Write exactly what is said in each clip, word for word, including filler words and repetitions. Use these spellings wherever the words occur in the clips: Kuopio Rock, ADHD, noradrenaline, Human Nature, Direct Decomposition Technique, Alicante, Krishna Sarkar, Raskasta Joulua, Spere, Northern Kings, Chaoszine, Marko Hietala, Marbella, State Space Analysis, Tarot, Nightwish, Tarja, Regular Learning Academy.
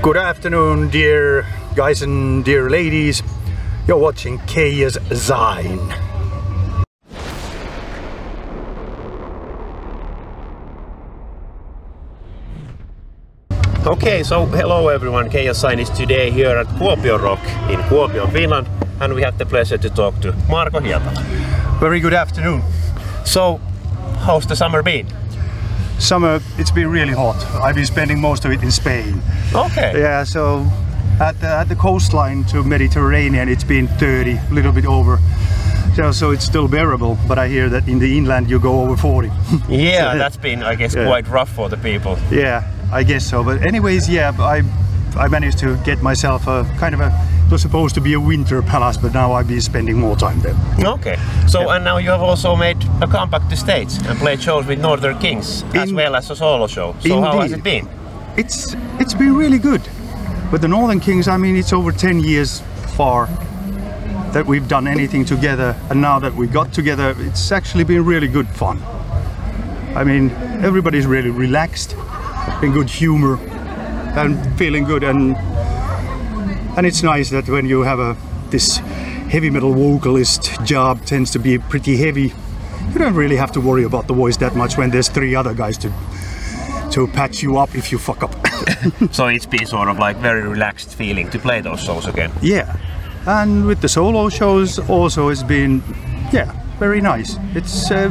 Good afternoon, dear guys and dear ladies. You're watching Chaoszine. Okay, so hello everyone. Chaoszine is today here at Kuopio Rock in Kuopio, Finland, and we had the pleasure to talk to Marko Hietala. Very good afternoon. So, how's the summer been? Summer, it's been really hot. I've been spending most of it in Spain. Okay. Yeah, so at the, at the coastline to Mediterranean, it's been thirty, a little bit over. So, so it's still bearable, but I hear that in the inland you go over forty. Yeah, so, that's been, I guess, yeah. quite rough for the people. Yeah, I guess so. But anyways, yeah, I, I managed to get myself a kind of a, it was supposed to be a winter palace, but now I've been spending more time there. Okay, so yeah. And now you have also made a comeback to stage and played shows with Northern Kings in, as well as a solo show. So indeed. How has it been? It's it's been really good. But the Northern Kings, I mean, it's over ten years far that we've done anything together, and now that we got together, it's actually been really good fun. I mean, everybody's really relaxed, in good humor, and feeling good. and. And it's nice that when you have a this heavy metal vocalist job, tends to be pretty heavy, you don't really have to worry about the voice that much when there's three other guys to to patch you up if you fuck up. So it's been sort of like very relaxed feeling to play those shows again. Yeah, and with the solo shows also it's been, yeah, very nice. It's uh,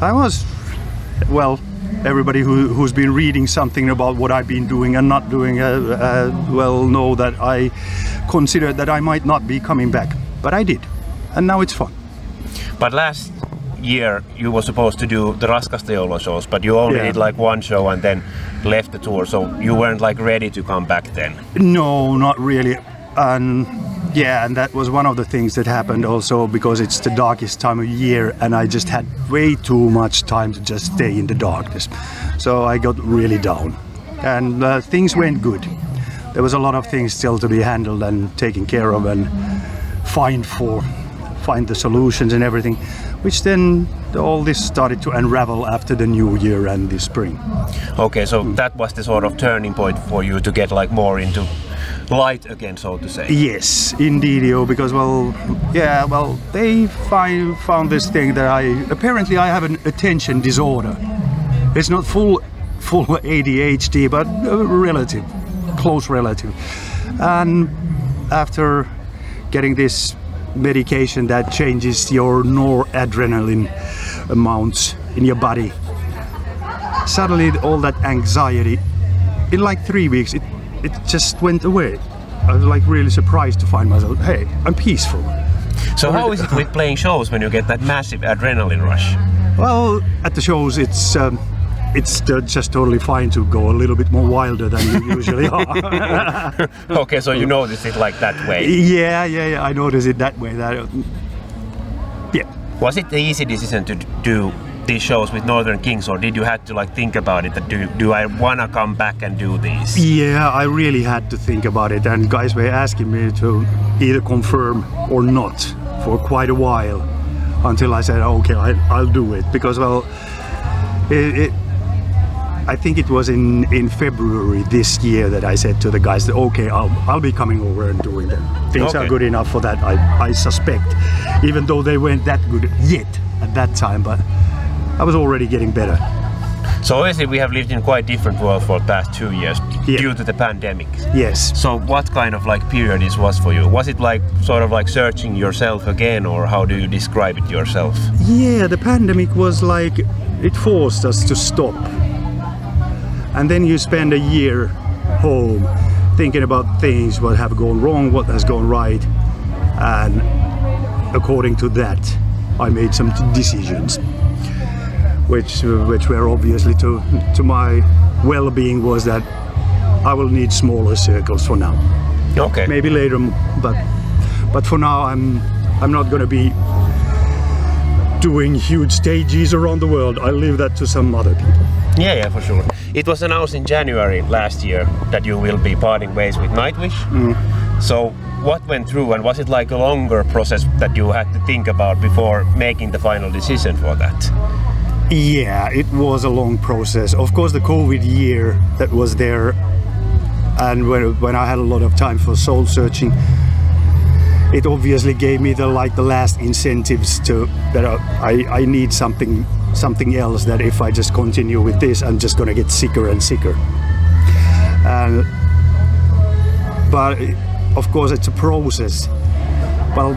I was well. Everybody who, who's been reading something about what I've been doing and not doing uh, uh, well know that I considered that I might not be coming back, but I did, and now it's fun. But last year you were supposed to do the Raskasta Joulua shows, but you only yeah. did like one show and then left the tour, so you weren't like ready to come back then? No, not really. And yeah, and that was one of the things that happened also, because it's the darkest time of year and I just had way too much time to just stay in the darkness. So I got really down, and uh, things went good. There was a lot of things still to be handled and taken care of and find for, find the solutions and everything, which then all this started to unravel after the new year and the spring. Okay, so mm. that was the sort of turning point for you to get like more into light again, so to say. Yes, indeed, because well, yeah, well, they find, found this thing that I, apparently I have an attention disorder. It's not full, full A D H D, but a relative, close relative. And after getting this medication that changes your noradrenaline amounts in your body, suddenly all that anxiety, in like three weeks, it It just went away. I was like really surprised to find myself, hey, I'm peaceful. So how is it with playing shows when you get that massive adrenaline rush? Well, at the shows it's um, it's just totally fine to go a little bit more wilder than you usually are. Okay, so you notice it like that way? Yeah, yeah, yeah, I notice it that way. That, yeah. Was it the easy decision to do these shows with Northern Kings, or did you have to like think about it, that do, do I want to come back and do this? Yeah, I really had to think about it, and guys were asking me to either confirm or not for quite a while until I said okay, I, I'll do it, because well it, it, I think it was in, in February this year that I said to the guys that okay, I'll, I'll be coming over and doing them. Things okay. are good enough for that, I, I suspect, even though they weren't that good yet at that time, but I was already getting better. So obviously we have lived in quite different world for the past two years yeah. due to the pandemic. Yes. So what kind of like period this was for you? Was it like sort of like searching yourself again, or how do you describe it yourself? Yeah, the pandemic was like, it forced us to stop. And then you spend a year home thinking about things, what have gone wrong, what has gone right. And according to that, I made some decisions. Which, which were obviously to, to my well-being, was that I will need smaller circles for now. Okay. Maybe later, but but for now I'm I'm not going to be doing huge stages around the world. I leave that to some other people. Yeah, yeah, for sure. It was announced in January last year that you will be parting ways with Nightwish. Mm. So what went through, and was it like a longer process that you had to think about before making the final decision for that? Yeah, it was a long process. Of course, the COVID year that was there and when, when I had a lot of time for soul searching, it obviously gave me the like the last incentives to that I, I need something something else, that if I just continue with this I'm just gonna get sicker and sicker. And but of course it's a process. Well,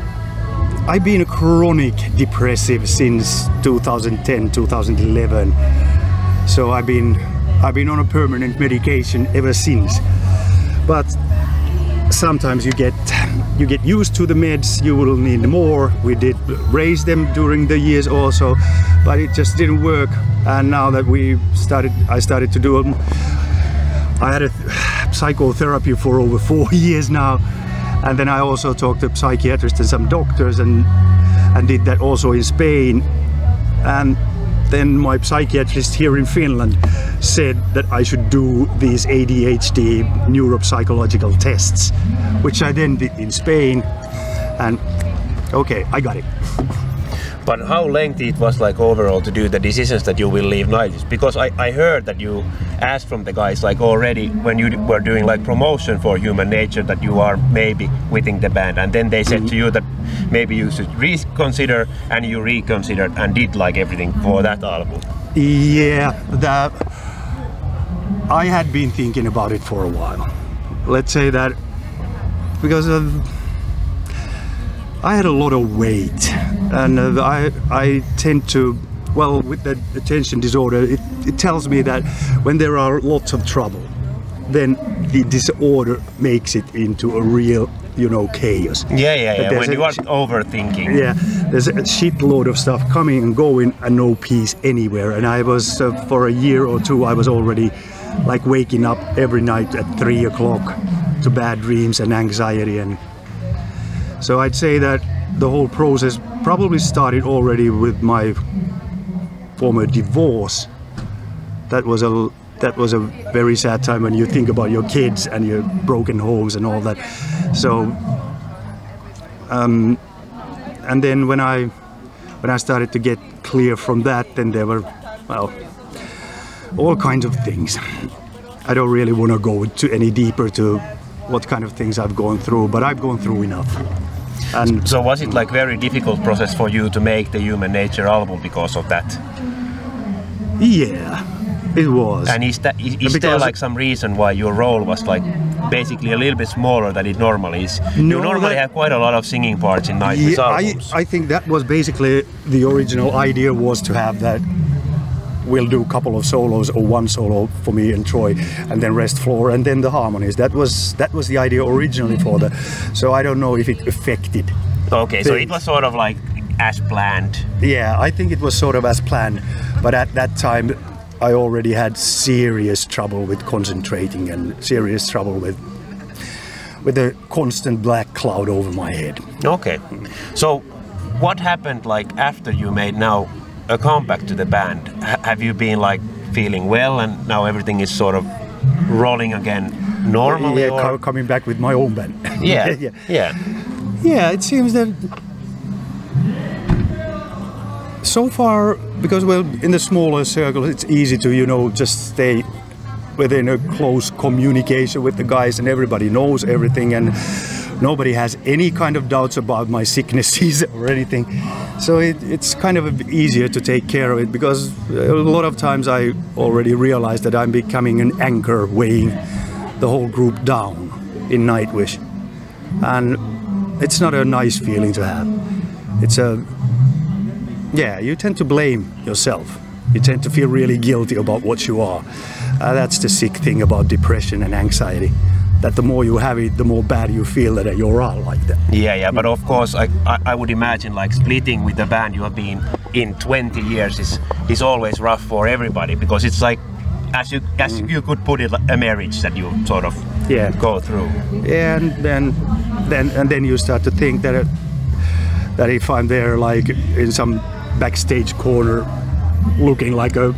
I've been a chronic depressive since two thousand ten, two thousand eleven, so I've been I've been on a permanent medication ever since. But sometimes you get you get used to the meds, you will need more. We did raise them during the years also, but it just didn't work. And now that we started, I started to do, I had a psychotherapy for over four years now, and then I also talked to psychiatrists and some doctors, and and did that also in Spain. And then my psychiatrist here in Finland said that I should do these A D H D neuropsychological tests, which I then did in Spain, and okay, I got it. But how lengthy it was, like overall, to do the decisions that you will leave Nightwish? Because I, I heard that you asked from the guys like already when you were doing like promotion for Human Nature that you are maybe quitting the band, and then they said mm-hmm. to you that maybe you should reconsider, and you reconsidered and did like everything for that album. Yeah, that I had been thinking about it for a while. Let's say that because of I had a lot of weight, and uh, I, I tend to, well, with the attention disorder, it, it tells me that when there are lots of trouble, then the disorder makes it into a real, you know, chaos. Yeah, yeah, yeah, when you are overthinking. Yeah, there's a shitload of stuff coming and going and no peace anywhere. And I was, uh, for a year or two, I was already like waking up every night at three o'clock to bad dreams and anxiety. And so I'd say that the whole process probably started already with my former divorce. That was a that was a very sad time when you think about your kids and your broken homes and all that. So, um, and then when I when I started to get clear from that, then there were, well, all kinds of things. I don't really want to go to any deeper to what kind of things I've gone through, but I've gone through enough. And so was it like very difficult process for you to make the Human Nature album because of that? Yeah, it was. And is, that, is, is there like some reason why your role was like basically a little bit smaller than it normally is? No, you normally that, have quite a lot of singing parts in Nightwish yeah, albums. I, I think that was basically the original idea, was to have that we'll do a couple of solos or one solo for me and Troy, and then rest floor and then the harmonies. That was that was the idea originally for the. So I don't know if it affected. Okay, things. So it was sort of like as planned. Yeah, I think it was sort of as planned, but at that time I already had serious trouble with concentrating and serious trouble with with a constant black cloud over my head. Okay, so what happened like after you made now a comeback to the band? H have you been like feeling well and now everything is sort of rolling again normally? Yeah, or? Coming back with my own band. Yeah, yeah, yeah. Yeah, it seems that so far, because well, in the smaller circles it's easy to, you know, just stay within a close communication with the guys and everybody knows everything and nobody has any kind of doubts about my sicknesses or anything. So it, it's kind of easier to take care of it, because a lot of times I already realized that I'm becoming an anchor weighing the whole group down in Nightwish. And it's not a nice feeling to have. It's a, yeah, you tend to blame yourself. You tend to feel really guilty about what you are. Uh, that's the sick thing about depression and anxiety. That the more you have it, the more bad you feel that you're all like that. Yeah, yeah, but of course, I, I, I would imagine like splitting with the band you have been in twenty years is, is always rough for everybody, because it's like, as you, as you could put it, like a marriage that you sort of yeah. go through. Yeah, and then, then, and then you start to think that, it, that if I'm there like in some backstage corner looking like a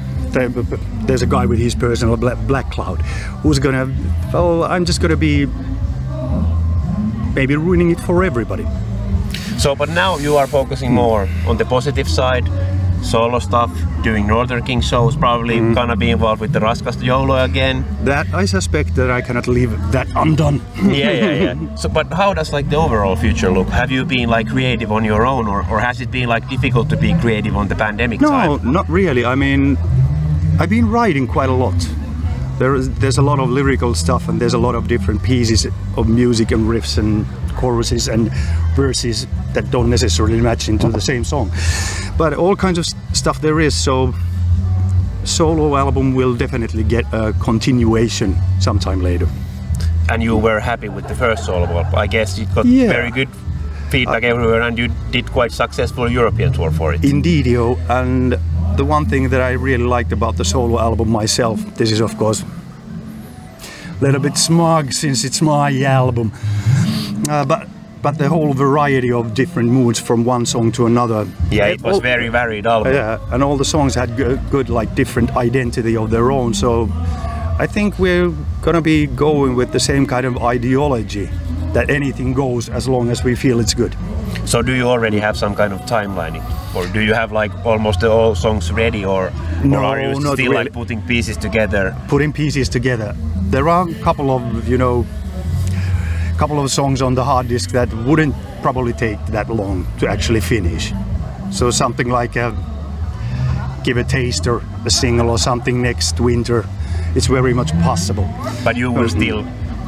there's a guy with his personal black cloud, who's gonna, oh, I'm just gonna be maybe ruining it for everybody. So, but now you are focusing more on the positive side, solo stuff, doing Northern King shows, probably mm. gonna be involved with the Raskasta Joulua again. That I suspect that I cannot leave that undone. yeah, yeah, yeah. So, but how does like the overall future look? Have you been like creative on your own, or, or has it been like difficult to be creative on the pandemic no, time? No, not really. I mean, I've been writing quite a lot. There is, there's a lot of lyrical stuff, and there's a lot of different pieces of music and riffs and choruses and verses that don't necessarily match into the same song. But all kinds of stuff there is, so solo album will definitely get a continuation sometime later. And you were happy with the first solo album? I guess it got yeah. very good feedback uh, everywhere, and you did quite successful European tour for it. Indeed, yo, and the one thing that I really liked about the solo album myself, this is of course a little bit smug since it's my album, uh, but but the whole variety of different moods from one song to another. Yeah, it was all, very varied album. Yeah, and all the songs had good, good like different identity of their own, so I think we're gonna be going with the same kind of ideology that anything goes as long as we feel it's good. So do you already have some kind of timeline, or do you have like almost all songs ready, or, no, or are you still really. like putting pieces together? Putting pieces together. There are a couple of, you know, couple of songs on the hard disk that wouldn't probably take that long to actually finish. So something like a, give a taster, a single or something next winter. It's very much possible. But you will mm-hmm. still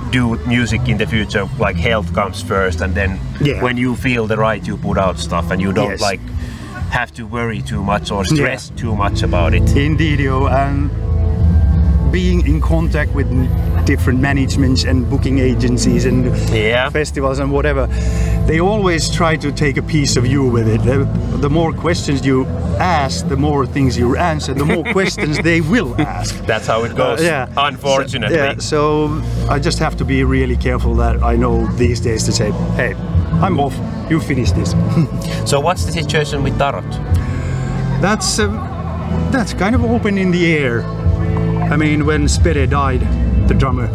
do music in the future, like health comes first, and then yeah. when you feel the right you put out stuff, and you don't yes. like have to worry too much or stress yeah. too much about it. Indeed, yo, and being in contact with different managements and booking agencies and yeah. festivals and whatever, they always try to take a piece of you with it. The more questions you ask, the more things you answer, the more questions they will ask. That's how it goes, uh, yeah. unfortunately. So, yeah, so I just have to be really careful that I know these days to say, hey, I'm off, you finish this. So what's the situation with Tarot? That's, uh, that's kind of open in the air. I mean, when Spere died, the drummer,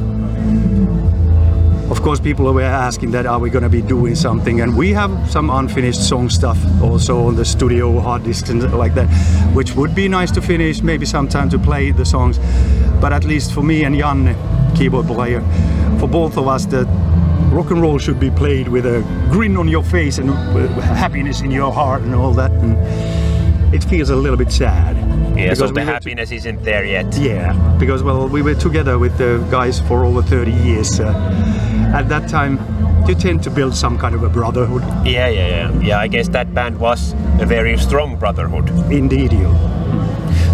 of course people were asking that, are we going to be doing something, and we have some unfinished song stuff also on the studio hard disks and like that, which would be nice to finish, maybe sometime to play the songs. But at least for me and Janne, keyboard player, for both of us, the rock and roll should be played with a grin on your face and happiness in your heart and all that, and it feels a little bit sad. Yeah, because so the we happiness isn't there yet. Yeah, because, well, we were together with the guys for over thirty years. Uh, at that time, you tend to build some kind of a brotherhood. Yeah, yeah, yeah. Yeah, I guess that band was a very strong brotherhood. Indeed, you.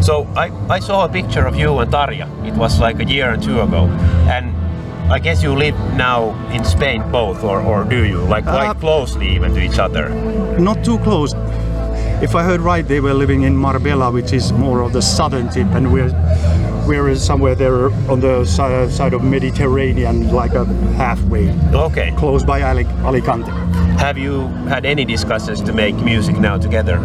So I, I saw a picture of you and Tarja. It was like a year or two ago. And I guess you live now in Spain both, or, or do you? Like quite uh, closely even to each other? Not too close. If I heard right, they were living in Marbella, which is more of the southern tip, and we're we're somewhere there on the side of Mediterranean, like a halfway. Okay. Close by Alicante. Have you had any discussions to make music now together?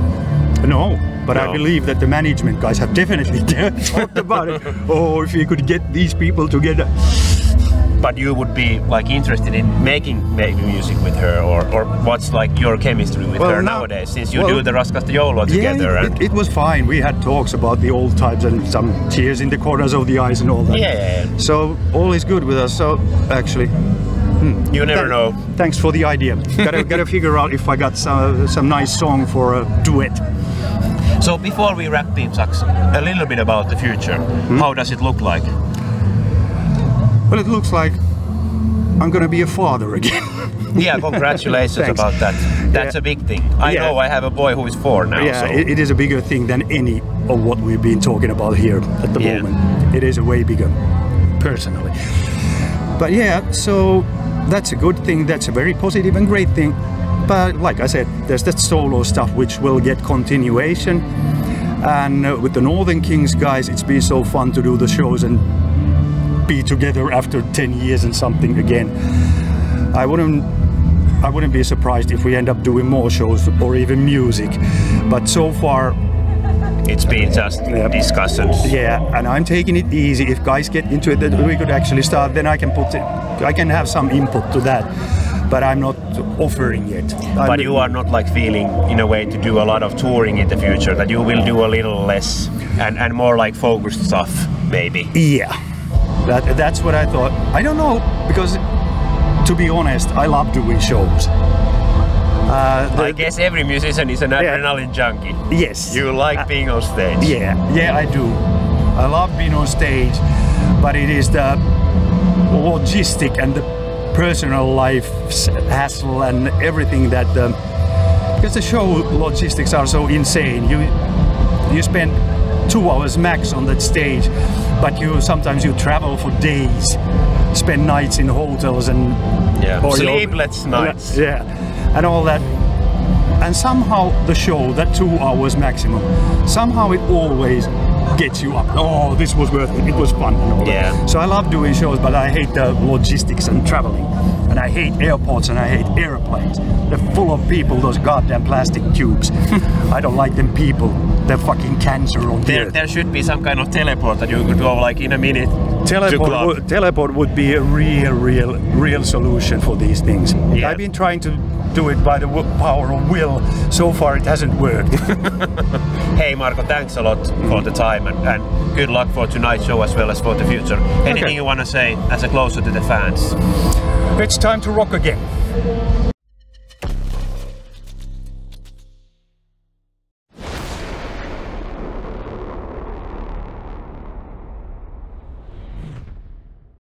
No, but no. I believe that the management guys have definitely talked about it. Oh, if you could get these people together. But you would be like interested in making maybe music with her, or, or what's like your chemistry with well, her now, nowadays, since you well, do the Raskasta Joulua together? Yeah, it, and it, it was fine. We had talks about the old times and some tears in the corners of the eyes and all that. Yeah. So all is good with us. So actually, hmm, you never th know. Thanks for the idea. gotta gotta figure out if I got some some nice song for a duet. So before we wrap things up, a little bit about the future. Hmm? How does it look like? Well, it looks like I'm gonna be a father again. Yeah, congratulations about that. That's yeah. a big thing. I yeah. know I have a boy who is four now. Yeah, so. it, it is a bigger thing than any of what we've been talking about here at the yeah. moment. It is a way bigger, personally. But yeah, so that's a good thing. That's a very positive and great thing. But like I said, there's that solo stuff which will get continuation. And uh, with the Northern Kings guys, it's been so fun to do the shows and be together after ten years and something again. I wouldn't I wouldn't be surprised if we end up doing more shows or even music, but so far it's been just uh, discussions. Yeah, and I'm taking it easy. If guys get into it that we could actually start, then I can put it, I can have some input to that. but I'm not offering it. But I'm, you are not like feeling in a way to do a lot of touring in the future, that you will do a little less and, and more like focused stuff maybe? Yeah, that, that's what I thought. I don't know, because to be honest, I love doing shows. Uh, the, I guess every musician is an yeah. adrenaline junkie. Yes. You like uh, being on stage. Yeah, yeah I do. I love being on stage, but it is the logistic and the personal life hassle and everything that, um, because the show logistics are so insane. You you spend two hours max on that stage, but you sometimes you travel for days, spend nights in hotels and yeah, sleepless nights. Yeah, and all that. And somehow the show, that two hours maximum, somehow it always gets you up. Oh, this was worth it. It was fun. And all yeah. that. So I love doing shows, but I hate the logistics and traveling, and I hate airports and I hate airplanes. They're full of people. Those goddamn plastic tubes. I don't like them people. They're fucking cancer on there. The there should be some kind of teleport that you could go like in a minute. Teleport. To teleport would be a real, real, real solution for these things. Yeah. I've been trying to do it by the power of will. So far it hasn't worked. Hey Marko, thanks a lot for the time and, and good luck for tonight's show as well as for the future. Anything okay. you want to say as a closer to the fans? It's time to rock again.